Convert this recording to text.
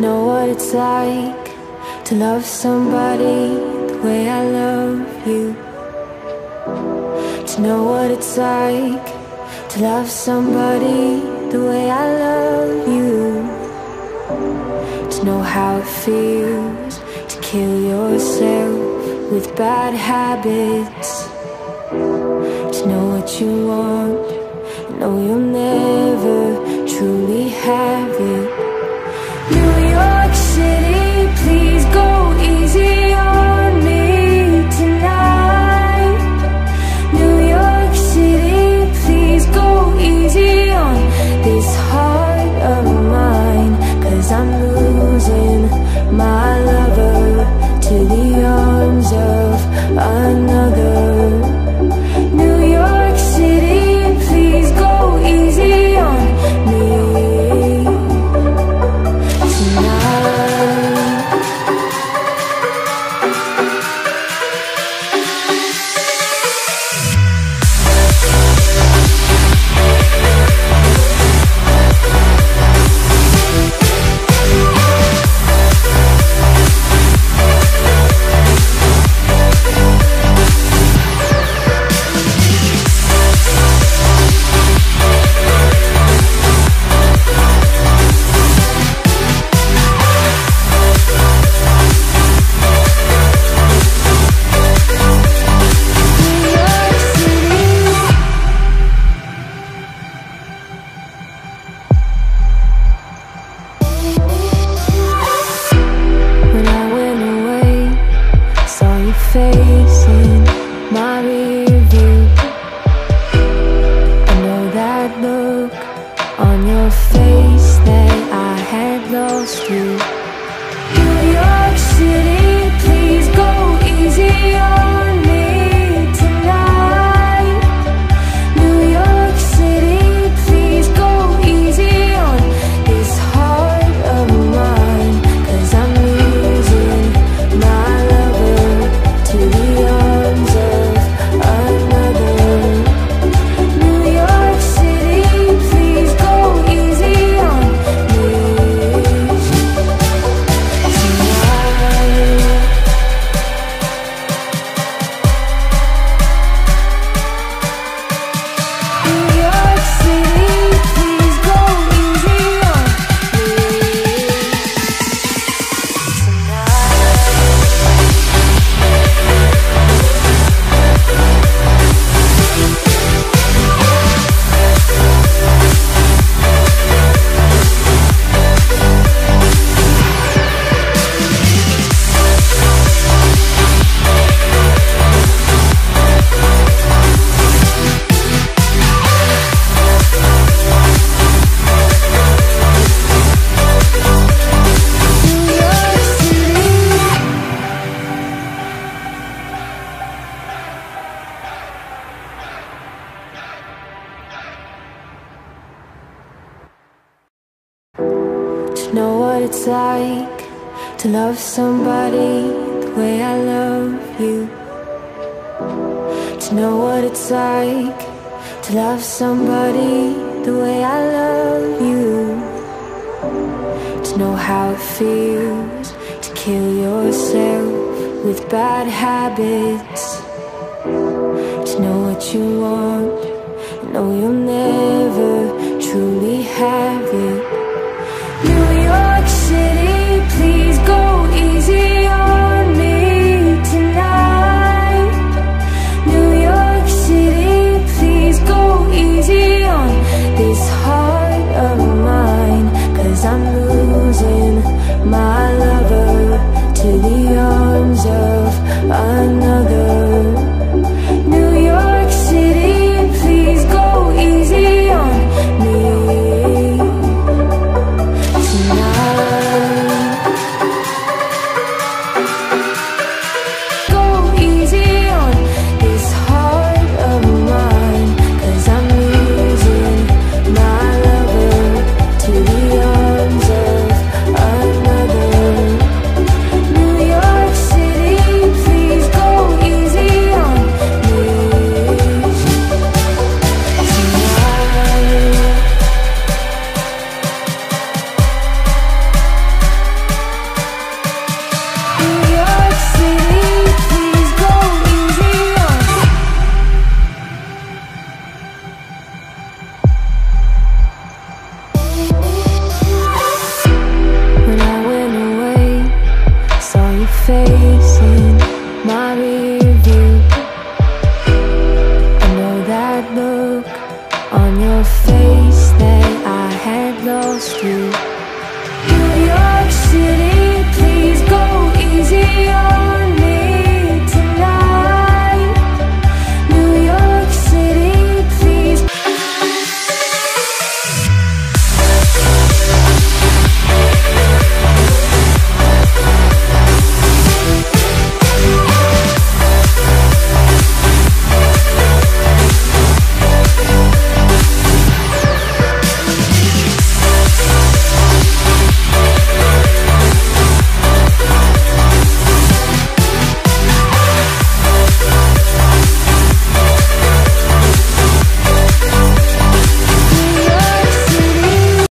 know what it's like to love somebody the way I love you. To know what it's like to love somebody the way I love you. To know how it feels to kill yourself with bad habits. To know what you want, know you'll never truly have it. New York City, please go easy on me tonight. New York City, please go easy on this heart of mine, 'cause I'm losing my lover to the arms of another. To love somebody the way I love you. To know what it's like to love somebody the way I love you. To know how it feels to kill yourself with bad habits. To know what you want, know you'll never truly have it.